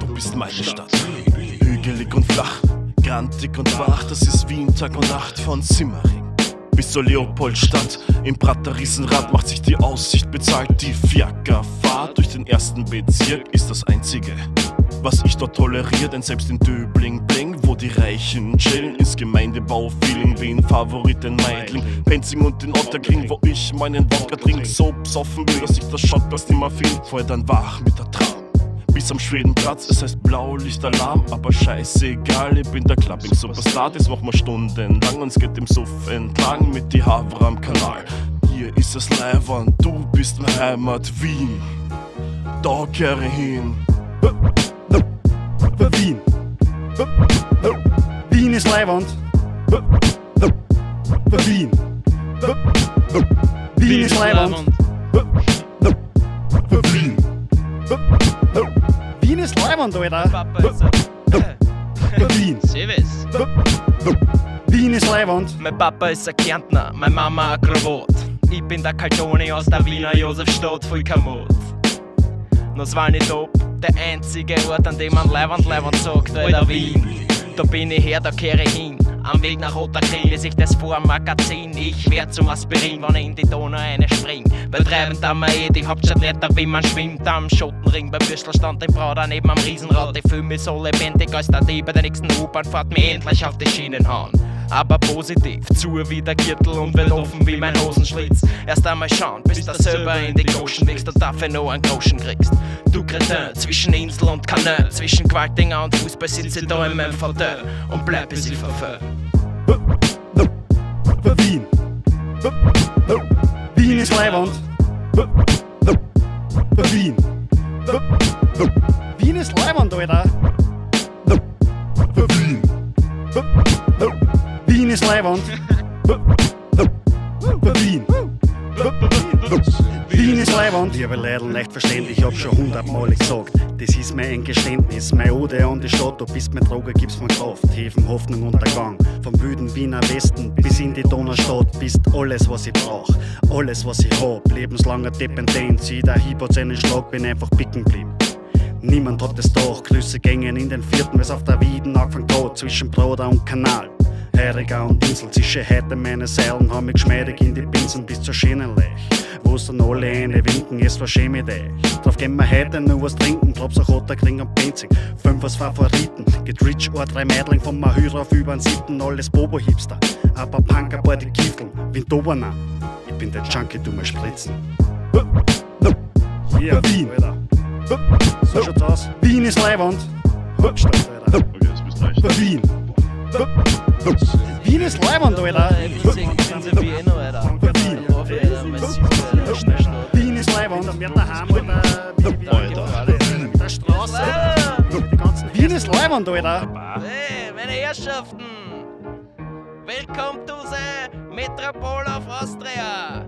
Du bist meine Stadt, hügelig und flach, grantig und wach, das ist Wien Tag und Nacht. Von Simmering bis zur Leopoldstadt, im Prater Riesenrad macht sich die Aussicht bezahlt. Die Fiakerfahrt durch den ersten Bezirk ist das einzige, was ich dort toleriere, denn selbst in Döbling Bling, wo die Reichen chillen, ist Gemeindebau Feeling Wien, Favorit den Meidling, Penzing und den Otterkring, wo ich meinen Wodka trink, so besoffen bin, dass ich das Schottglas nimmer find. Vorher dann wach mit der Tram bis am Schwedenplatz, es heißt Blaulichtalarm, aber scheißegal, ich bin der Clubbing-Superstar. Das machen wir stundenlang und es geht im Suff entlang mit die Havra am Kanal. Hier ist es live und du bist meine Heimat Wien, da kehre ich hin. Wien, Wien ist leiwand. Wien, Wien ist leiwand. Wien, Wien ist leiwand, Alter. Wien, Servus. Wien ist leiwand. Mein Papa ist ein Kärntner, meine Mama ein Krawot. Ich bin der Karl Toni aus der Wiener Josefstadt, voll Kamot. No, es war nicht top. Der einzige Ort, an dem man leiwand sagt, Alter Wien. Da bin ich her, da kehre ich hin. Am Weg nach Otterkring lese ich das Vormagazin. Ich werd zum Aspirin, wenn ich in die Donau eine spring. Bei treibend am eh die Hauptstadt leer, wie man schwimmt am Schottenring. Bei Würstel stand die Brau daneben am Riesenrad. Ich fühl mich so lebendig als der D bei der nächsten U-Bahn, fahrt mich endlich auf die Schienenhahn. Aber positiv, zu wie der Gürtel und wird offen wie mein Hosenschlitz. Erst einmal schauen, bis du selber in die Goschen wächst und dafür noch einen Groschen kriegst. Du Kretin, zwischen Insel und Kanal, zwischen Qualtinger und Fußball sitze ich da in meinem Viertel und bleib bis ich verfall. Wien, Wien ist leiwand. Wien, Wien ist leiwand, Alter. Wien, Wien ist leiwand. Wien, Wien ist leiwand. Ich habe leider leicht verständlich, ich hab schon 100-mal gesagt. Das ist mein Geständnis, mein Ode an die Stadt. Du bist mein Droger, gibst mir Kraft, Häfen, Hoffnung, Untergang. Vom wüden Wiener Westen bis in die Donaustadt bist alles, was ich brauch, alles, was ich hab. Lebenslange Dependenz, jeder Hieb hat seinen Schlag, bin einfach picken geblieben. Niemand hat es doch, Klüsse gängen in den Vierten, weil's auf der Wieden angefangen hat, zwischen Broder und Kanal. Heiriger und Insel, zische heute meine Seilen, haben mich geschmeidig in die Pinseln bis zur Schienenlech. Wo's dann alle eine winken, es war schön mit euch. Drauf gehen wir heute nur was trinken, Klopser Otterkring am Penzing. 5 als Favoriten, geht rich or 3 Meidling vom Mahürer auf übern Sitten, alles Bobo-Hipster. Aber Punk, ein paar die Kiefeln, Wind Oberna. Ich bin der Chunky, du mal spritzen. Hier, Wien, Alter. So schaut's aus. Wien ist leiwand. Okay, das bist leicht. Wien. Wien ist leiwand, Alter. Wien ist leiwand. Wien ist leiwand, Alter. Hey, meine Herrschaften. Willkommen zu der Metropole of Austria.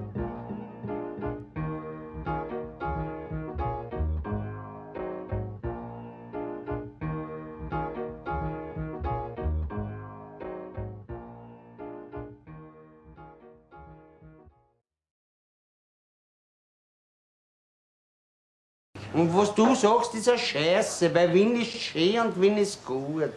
Und was du sagst, ist eine Scheiße, weil Wien ist schön und Wien ist gut.